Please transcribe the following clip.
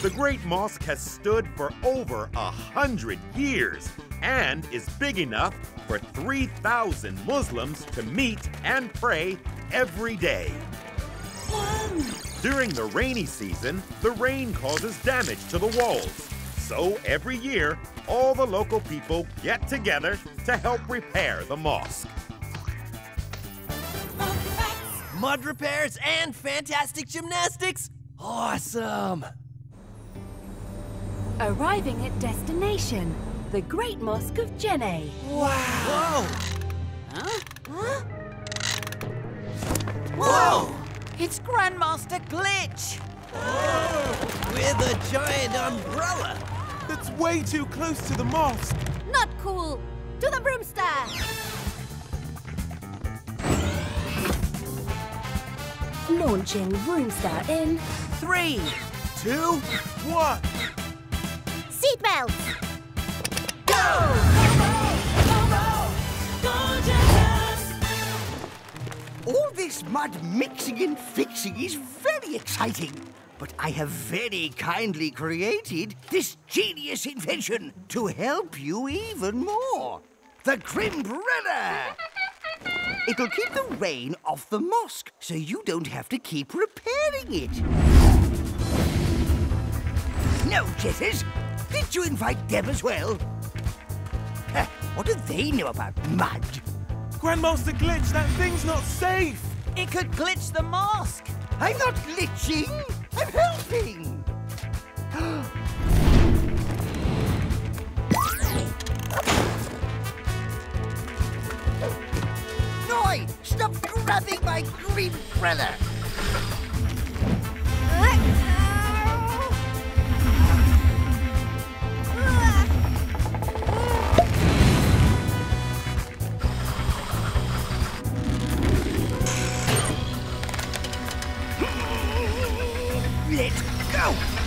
The Great Mosque has stood for over 100 years and is big enough for 3,000 Muslims to meet and pray every day. Whoa. During the rainy season, the rain causes damage to the walls. So every year, all the local people get together to help repair the mosque. Mud repairs and fantastic gymnastics! Awesome! Arriving at destination, the Great Mosque of Djenné. Wow! Whoa! Huh? Huh? Whoa! Whoa! It's Grandmaster Glitch! Oh, with a giant umbrella! That's way too close to the mosque! Not cool! To the Vroomster! Launching Vroomster in 3, 2, 1! Seatbelts! Go! Go Jetters! All this mud mixing and fixing is very exciting. But I have very kindly created this genius invention to help you even more. The Grimbrella! It'll keep the rain off the mosque so you don't have to keep repairing it. No, Jetters! Did you invite them as well? What do they know about mud? Grandmaster Glitch, that thing's not safe! It could glitch the mosque! I'm not glitching! I'm helping! Noi! Stop grabbing my green umbrella! Let's go!